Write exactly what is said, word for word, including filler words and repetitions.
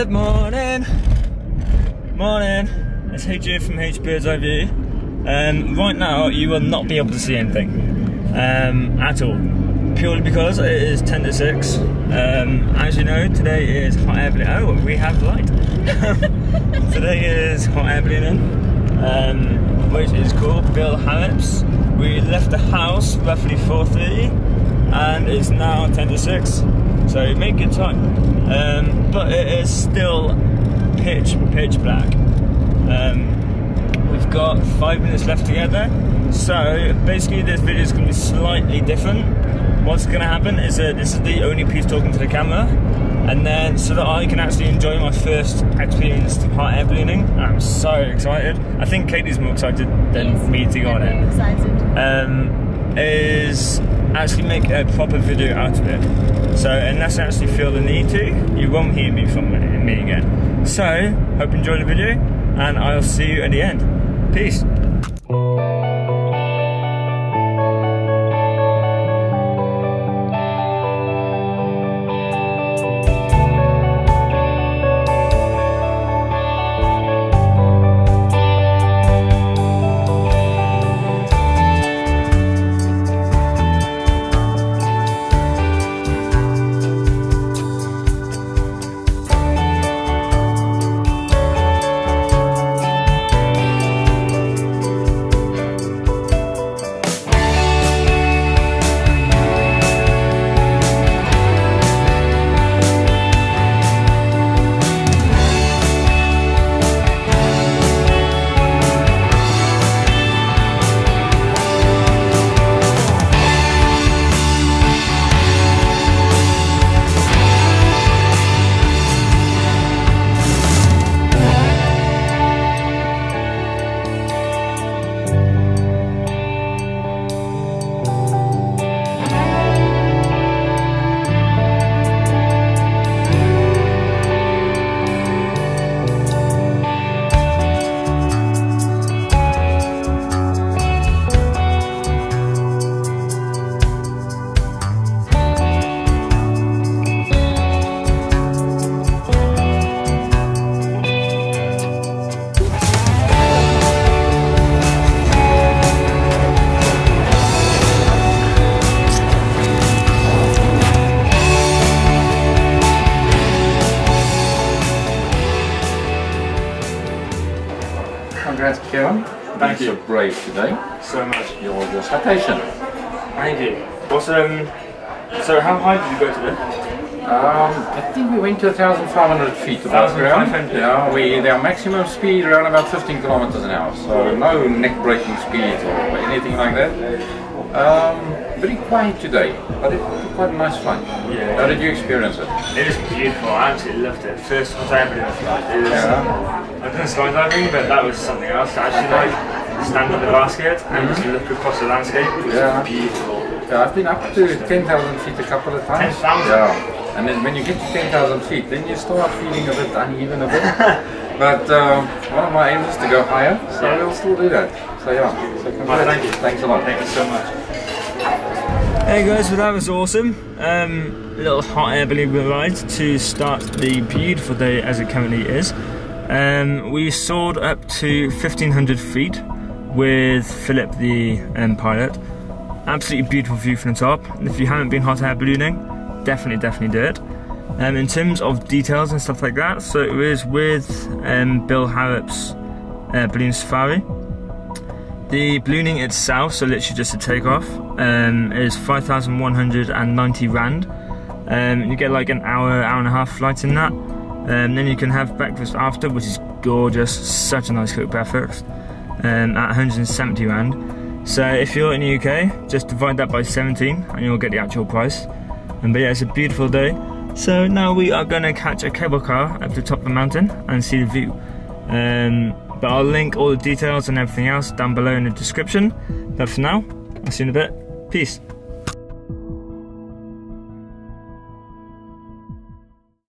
Good morning. Morning. It's H J from HBirdsEyeView. Um, right now, you will not be able to see anything um, at all, purely because it is ten to six. Um, as you know, today is hot air balloon. Oh, we have light. Today is hot air ballooning, um, which is called Bill Harrop's. We left the house roughly four thirty, and it's now ten to six. So make good time, um, but it is still pitch pitch black. Um, we've got five minutes left together, so basically this video is going to be slightly different. What's going to happen is that this is the only piece talking to the camera, and then so that I can actually enjoy my first experience to hot air ballooning. I'm so excited. I think Katie's more excited than yes, me to go on it. Excited. Um, is actually make a proper video out of it. So unless I actually feel the need to, you won't hear me from me again. So, hope you enjoyed the video, and I'll see you at the end. Peace. Congrats, Kieran. Thank you. You're so brave today. So much. You're just patient. Thank you. What's, um, so how high did you go today? Um, I think we went to one thousand five hundred feet above ground. Yeah, we, their maximum speed around about fifteen kilometers an hour. So no neck breaking speeds or anything like that. Um, pretty quiet today, but it was quite a nice flight. Yeah. How did you experience it? It was beautiful. I absolutely loved it. First time I ever flight. Yeah. I've done skydiving, but that was something else. I actually like stand on the basket and mm-hmm. just look across the landscape. It was yeah. beautiful. Yeah, I've been up to ten thousand feet a couple of times. ten thousand? Yeah. And then when you get to ten thousand feet, then you start feeling a bit uneven a bit. But um, one of my aims is to go higher, so yeah. we'll still do that. So yeah, so well, thank you. Thanks a lot. Thank you so much. Hey guys, so that was awesome. Um, little hot air balloon ride to start the beautiful day as it currently is. Um, we soared up to fifteen hundred feet with Philip, the um, pilot. Absolutely beautiful view from the top. And if you haven't been hot air ballooning, definitely, definitely do it. Um, in terms of details and stuff like that, so it was with um, Bill Harrop's uh, balloon safari. The ballooning itself, so literally just a takeoff, um, is five thousand one hundred ninety rand. Um, you get like an hour, hour and a half flight in that. Um, then you can have breakfast after, which is gorgeous, such a nice cooked breakfast, um, at one hundred seventy rand. So if you're in the U K, just divide that by seventeen and you'll get the actual price. And but yeah, it's a beautiful day. So now we are going to catch a cable car up the top of the mountain and see the view. Um, but I'll link all the details and everything else down below in the description. But for now, I'll see you in a bit. Peace.